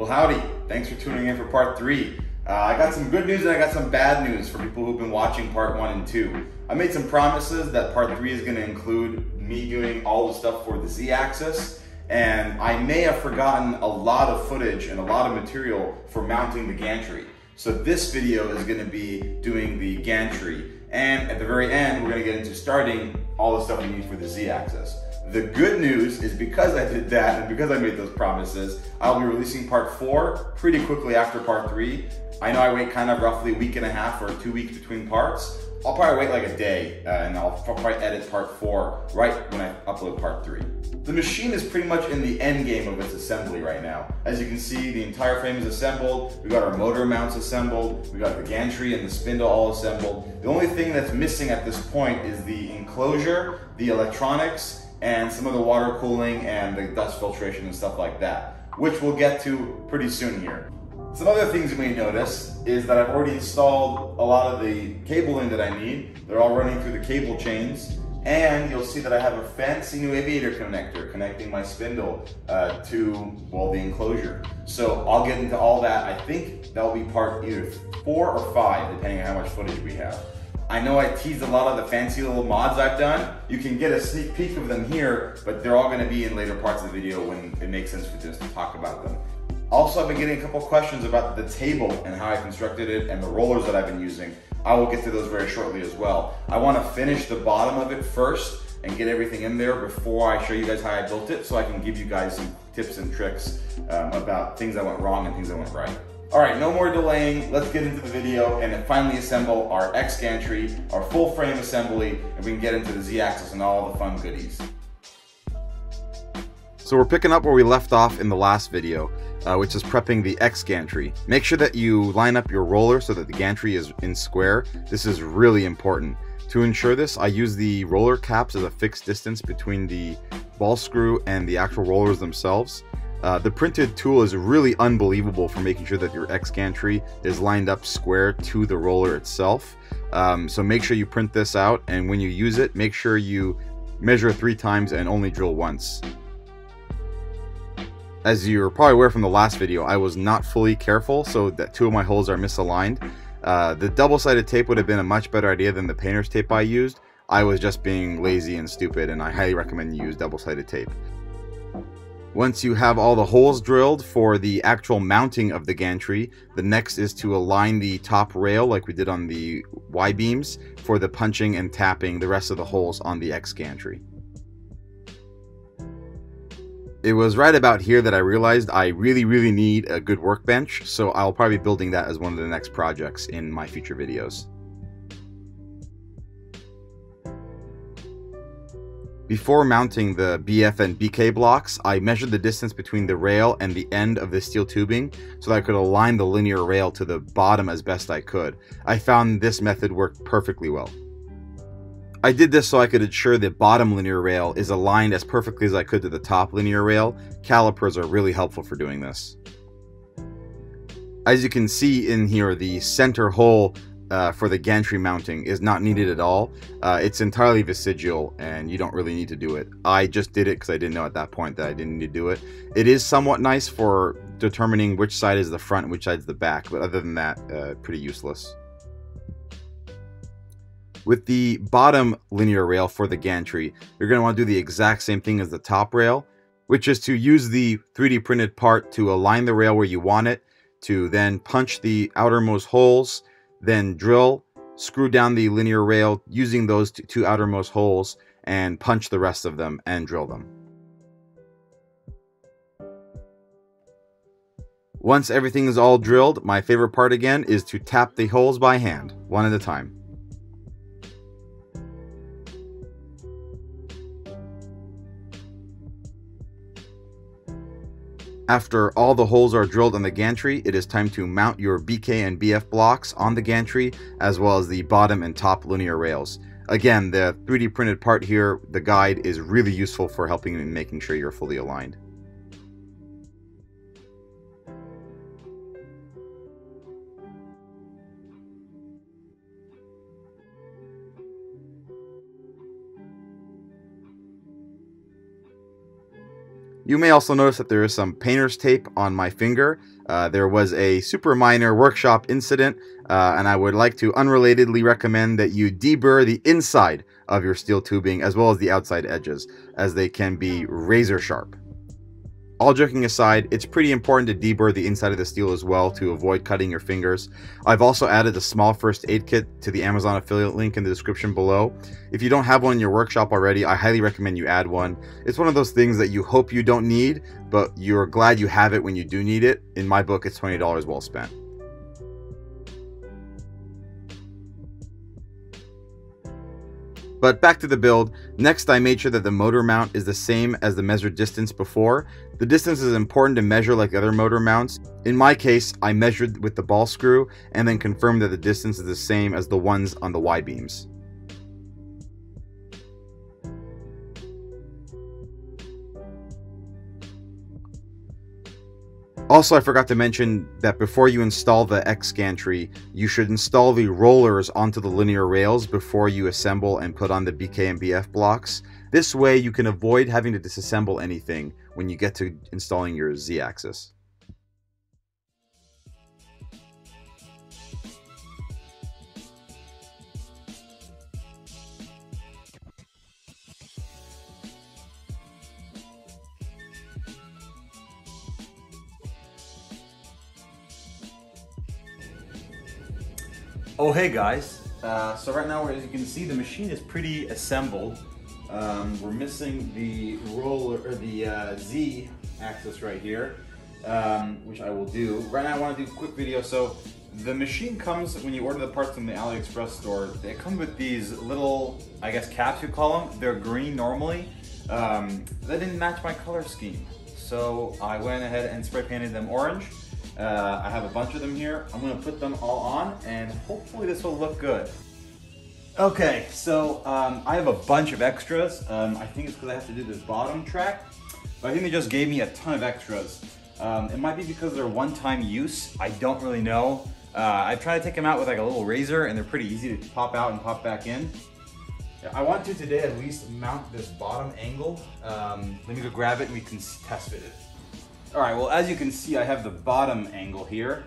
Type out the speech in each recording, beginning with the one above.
Well, howdy. Thanks for tuning in for part three. I got some good news and I got some bad news for people who've been watching part one and two. I made some promises that part three is gonna include me doing all the stuff for the Z-axis, and I may have forgotten a lot of footage and a lot of material for mounting the gantry. So this video is gonna be doing the gantry. And at the very end, we're gonna get into starting all the stuff we need for the Z-axis. The good news is because I did that and because I made those promises, I'll be releasing part four pretty quickly after part three. I know I wait kind of roughly a week and a half or 2 weeks between parts. I'll probably wait like a day and I'll probably edit part four right when I upload part three. The machine is pretty much in the end game of its assembly right now. As you can see, the entire frame is assembled. We got our motor mounts assembled. We got the gantry and the spindle all assembled. The only thing that's missing at this point is the enclosure, the electronics, and some of the water cooling and the dust filtration and stuff like that, which we'll get to pretty soon here. Some other things you may notice is that I've already installed a lot of the cabling that I need. They're all running through the cable chains, and you'll see that I have a fancy new aviator connector connecting my spindle to, well, the enclosure. So I'll get into all that. I think that'll be part either four or five, depending on how much footage we have. I know I teased a lot of the fancy little mods I've done. You can get a sneak peek of them here, but they're all gonna be in later parts of the video when it makes sense for just to talk about them. Also, I've been getting a couple questions about the table and how I constructed it and the rollers that I've been using. I will get to those very shortly as well. I wanna finish the bottom of it first and get everything in there before I show you guys how I built it, so I can give you guys some tips and tricks about things that went wrong and things that went right. All right, no more delaying. Let's get into the video and finally assemble our X gantry, our full frame assembly, and we can get into the Z-axis and all the fun goodies. So we're picking up where we left off in the last video, which is prepping the X gantry. Make sure that you line up your roller so that the gantry is in square. This is really important. To ensure this, I use the roller caps as a fixed distance between the ball screw and the actual rollers themselves. The printed tool is really unbelievable for making sure that your X gantry is lined up square to the roller itself. So make sure you print this out, and when you use it, make sure you measure 3 times and only drill once. As you're probably aware from the last video, I was not fully careful, so that 2 of my holes are misaligned. The double-sided tape would have been a much better idea than the painter's tape I used. I was just being lazy and stupid, and I highly recommend you use double-sided tape. Once you have all the holes drilled for the actual mounting of the gantry, the next is to align the top rail like we did on the Y-beams for the punching and tapping the rest of the holes on the X gantry. It was right about here that I realized I really need a good workbench, so I'll probably be building that as one of the next projects in my future videos. Before mounting the BF and BK blocks, I measured the distance between the rail and the end of the steel tubing so that I could align the linear rail to the bottom as best I could. I found this method worked perfectly well. I did this so I could ensure the bottom linear rail is aligned as perfectly as I could to the top linear rail. Calipers are really helpful for doing this. As you can see in here, the center hole for the gantry mounting is not needed at all. It's entirely vestigial and you don't really need to do it. I just did it because I didn't know at that point that I didn't need to do it. It is somewhat nice for determining which side is the front and which side's the back, but other than that, pretty useless. With the bottom linear rail for the gantry, you're going to want to do the exact same thing as the top rail, which is to use the 3D printed part to align the rail where you want it, to then punch the outermost holes, then drill, screw down the linear rail using those 2 outermost holes, and punch the rest of them and drill them. Once everything is all drilled, my favorite part again is to tap the holes by hand, one at a time. After all the holes are drilled on the gantry, it is time to mount your BK and BF blocks on the gantry, as well as the bottom and top linear rails. Again, the 3D printed part here, the guide, is really useful for helping in making sure you're fully aligned. You may also notice that there is some painter's tape on my finger. There was a super minor workshop incident, and I would like to unrelatedly recommend that you deburr the inside of your steel tubing as well as the outside edges, as they can be razor sharp. All joking aside, it's pretty important to deburr the inside of the steel as well to avoid cutting your fingers. I've also added a small first aid kit to the Amazon affiliate link in the description below. If you don't have one in your workshop already, I highly recommend you add one. It's one of those things that you hope you don't need, but you're glad you have it when you do need it. In my book, it's $20 well spent. But back to the build. Next, I made sure that the motor mount is the same as the measured distance before. The distance is important to measure like the other motor mounts. In my case, I measured with the ball screw and then confirmed that the distance is the same as the ones on the Y-beams. Also, I forgot to mention that before you install the X gantry, you should install the rollers onto the linear rails before you assemble and put on the BK and BF blocks. This way you can avoid having to disassemble anything when you get to installing your Z-axis. Oh hey guys, so right now as you can see the machine is pretty assembled. We're missing the roller or the Z axis right here, which I will do. Right now I want to do a quick video. So the machine comes, when you order the parts from the AliExpress store, they come with these little, I guess caps you call them. They're green normally. They didn't match my color scheme. So I went ahead and spray painted them orange. I have a bunch of them here. I'm gonna put them all on and hopefully this will look good. Okay, so I have a bunch of extras. I think it's because I have to do this bottom track, but I think they just gave me a ton of extras. It might be because they're one-time use. I don't really know. I try to take them out with like a little razor and they're pretty easy to pop out and pop back in. I want to today at least mount this bottom angle. Let me go grab it and we can test fit it. All right, well, as you can see, I have the bottom angle here.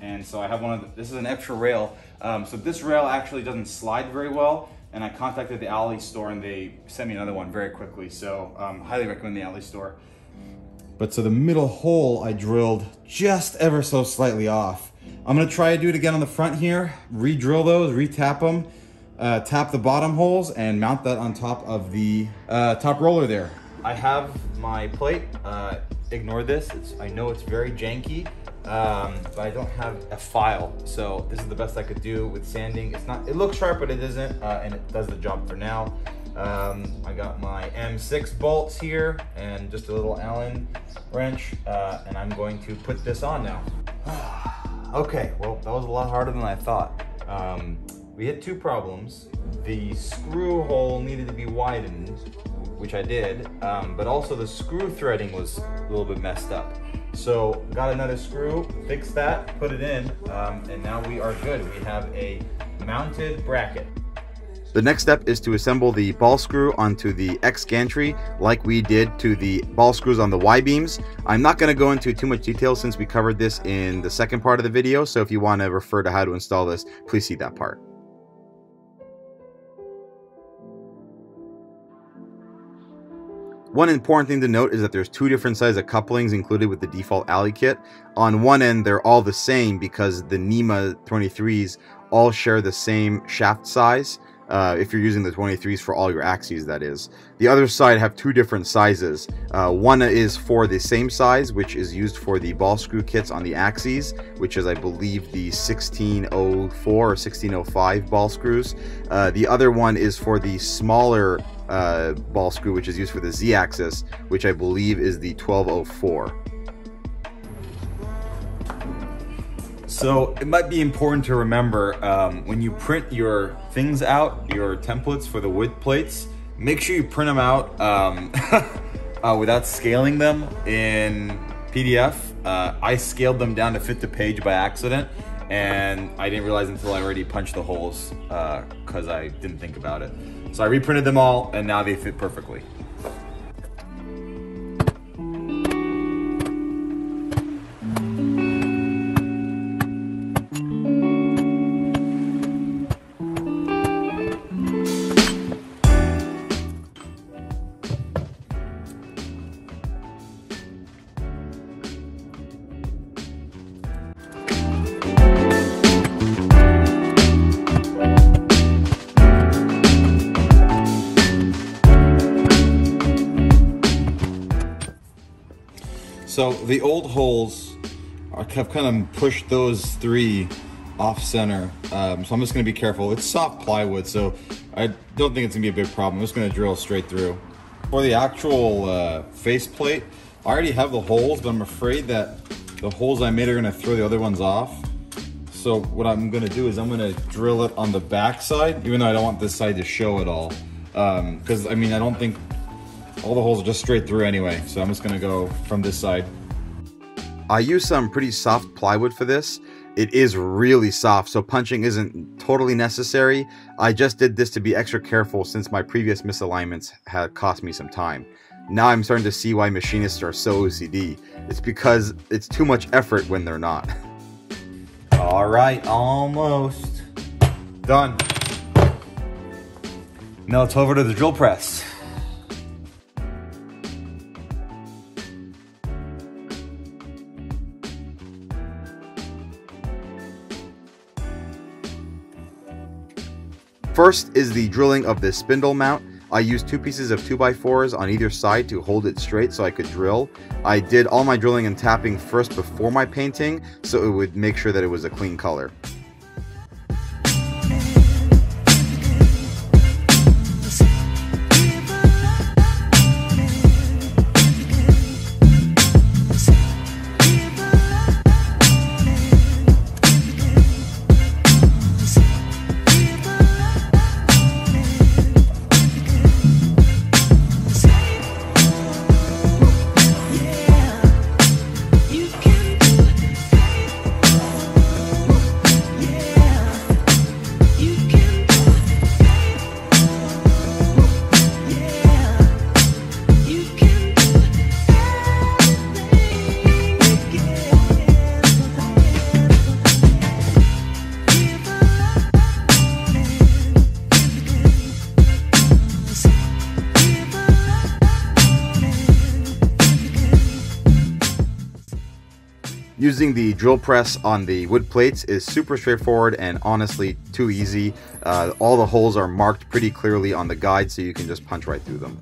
And so I have one of the, this is an extra rail. So this rail actually doesn't slide very well. And I contacted the Ali store and they sent me another one very quickly. So highly recommend the Ali store. But so the middle hole I drilled just ever so slightly off. I'm gonna try to do it again on the front here, re-drill those, re-tap them, tap the bottom holes and mount that on top of the top roller there. I have my plate. Ignore this, I know it's very janky, but I don't have a file, so this is the best I could do with sanding. It's not, it looks sharp, but it isn't, and it does the job for now. I got my M6 bolts here, and just a little Allen wrench, and I'm going to put this on now. Okay, well, that was a lot harder than I thought. We hit two problems. The screw hole needed to be widened, which I did, but also the screw threading was a little bit messed up. So got another screw, fixed that, put it in, and now we are good. We have a mounted bracket. The next step is to assemble the ball screw onto the X gantry like we did to the ball screws on the Y beams. I'm not gonna go into too much detail since we covered this in the second part of the video. So if you wanna refer to how to install this, please see that part. One important thing to note is that there's two different sizes of couplings included with the default Ali kit. On one end, they're all the same because the NEMA 23s all share the same shaft size. If you're using the 23s for all your axes, that is. The other side have two different sizes. One is for the same size, which is used for the ball screw kits on the axes, which is, I believe, the 1604 or 1605 ball screws. The other one is for the smaller ball screw, which is used for the Z-axis, which I believe is the 1204. So it might be important to remember when you print your things out, your templates for the wood plates, make sure you print them out without scaling them in PDF. I scaled them down to fit the page by accident and I didn't realize until I already punched the holes because I didn't think about it. So I reprinted them all and now they fit perfectly. So the old holes have kind of pushed those three off center. So I'm just gonna be careful. It's soft plywood, so I don't think it's gonna be a big problem. I'm just gonna drill straight through. For the actual face plate, I already have the holes, but I'm afraid that the holes I made are gonna throw the other ones off. So what I'm gonna do is I'm gonna drill it on the back side, even though I don't want this side to show at all. Cause I mean, I don't think all the holes are just straight through anyway. So I'm just gonna go from this side. I use some pretty soft plywood for this. It is really soft, so punching isn't totally necessary. I just did this to be extra careful since my previous misalignments had cost me some time. Now I'm starting to see why machinists are so OCD. It's because it's too much effort when they're not. All right, almost done. Now it's over to the drill press. First is the drilling of the spindle mount. I used two pieces of 2x4s on either side to hold it straight so I could drill. I did all my drilling and tapping first before my painting, so it would make sure that it was a clean color. Using the drill press on the wood plates is super straightforward and honestly too easy. All the holes are marked pretty clearly on the guide, so you can just punch right through them.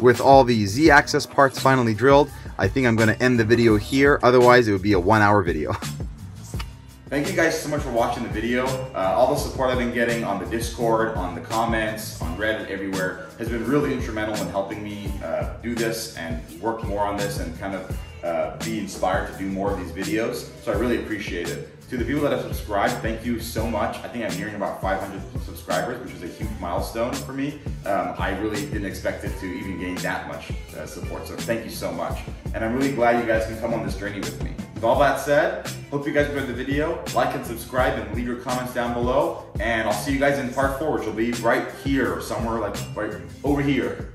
With all the Z-axis parts finally drilled, I think I'm going to end the video here. Otherwise, it would be a 1-hour video. Thank you guys so much for watching the video. All the support I've been getting on the Discord, on the comments, on Reddit, everywhere, has been really instrumental in helping me do this and work more on this and kind of be inspired to do more of these videos. So I really appreciate it. To the people that have subscribed, thank you so much. I think I'm nearing about 500 subscribers, which is a huge milestone for me. I really didn't expect it to even gain that much support, so thank you so much. And I'm really glad you guys can come on this journey with me. With all that said, hope you guys enjoyed the video. Like and subscribe and leave your comments down below. And I'll see you guys in part 4, which will be right here or somewhere like right over here.